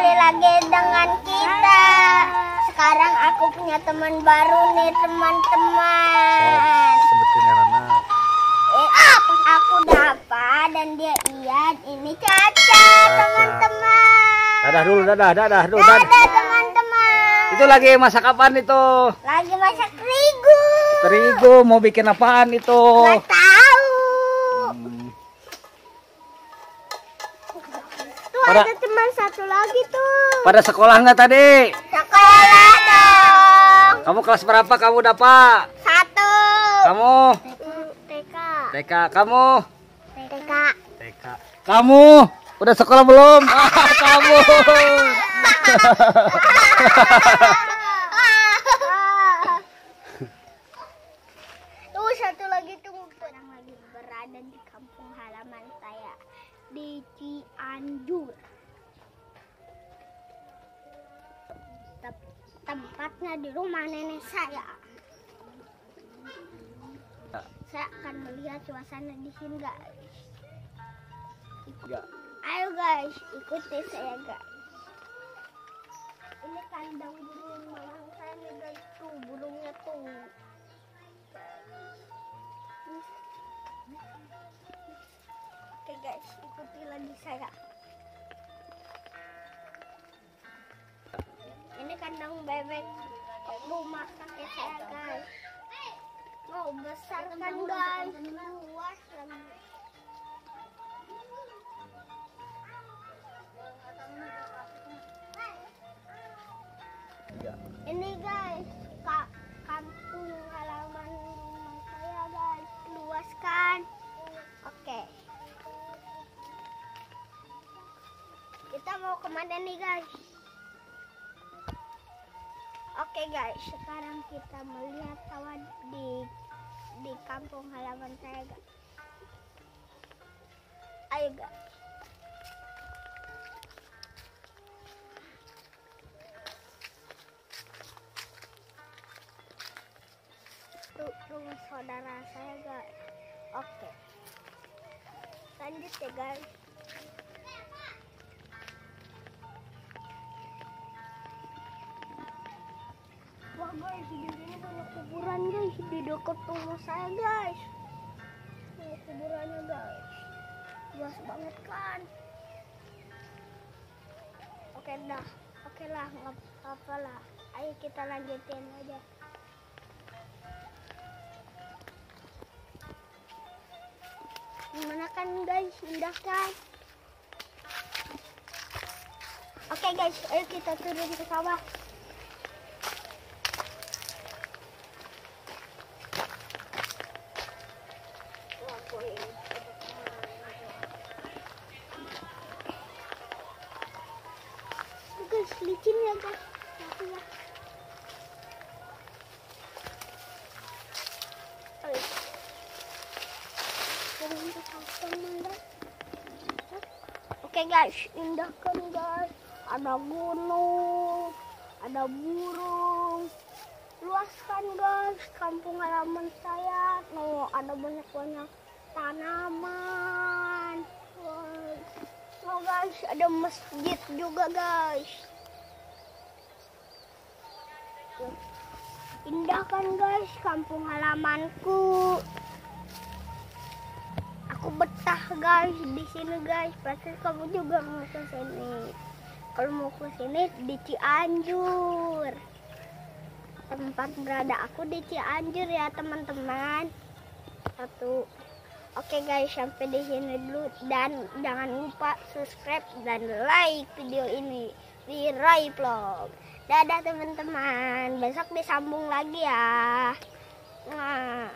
kembali lagi dengan kita. Sekarang aku punya teman baru nih, teman-teman. Sebetulnya Rana. Aku Dapa dan dia Ian. Ini Caca, teman-teman. Dadah dulu, teman-teman. Itu lagi masak apaan itu? Lagi masak terigu. Terigu mau bikin apaan itu? Gak tahu. Ada teman satu lagi tuh. Pada sekolah nggak tadi? Sekolah dong. Kamu kelas berapa kamu, Dapa? 1. Kamu? TK. Kamu? TK. Kamu? Udah sekolah belum? Kamu. Tuh satu lagi tuh orang lagi berada di kampung halaman saya. Di Cianjur, tempatnya di rumah nenek saya. Saya akan melihat suasana di sini, guys. Ayo guys, ikuti saya, guys. Ini kandang burung malang saya nih, guys. Tuh burungnya tuh. Guys, ikuti lagi saya. Ini kandang bebek rumah kakek saya, guys. Oh, besar kan, guys. Luas lagi. Ini guys, kampung halaman rumah saya, guys. Luas kan? Oke. Kita mau kemana nih, guys? Oke guys, sekarang kita melihat kawan di kampung halaman saya, guys. Ayo guys. Tuh rumah saudara saya, guys. Oke. Lanjut ya, guys. Guys, di sini banyak kuburan, guys, di dekat rumah saya, guys. Ini kuburannya, guys. Luas banget kan? Oke dah, oke lah, nggak apa-apa lah. Ayo kita lanjutin aja. Gimana kan, guys? Indah kan? Oke guys, ayo kita turun ke sawah. Licin ya, guys. Oke guys, indah kan, guys. Ada gunung, ada burung. Luas kan, guys, kampung halaman saya. No, ada banyak tanaman. No guys, ada masjid juga, guys. Indah kan, guys, kampung halamanku. Aku betah, guys, di sini, guys. Pasti kamu juga mau ke sini. Kalau mau ke sini di Cianjur. Tempat berada aku di Cianjur ya, teman-teman. Satu. Oke guys, sampai di sini dulu dan jangan lupa subscribe dan like video ini di Roy Vlog. Dadah teman-teman, besok disambung lagi ya.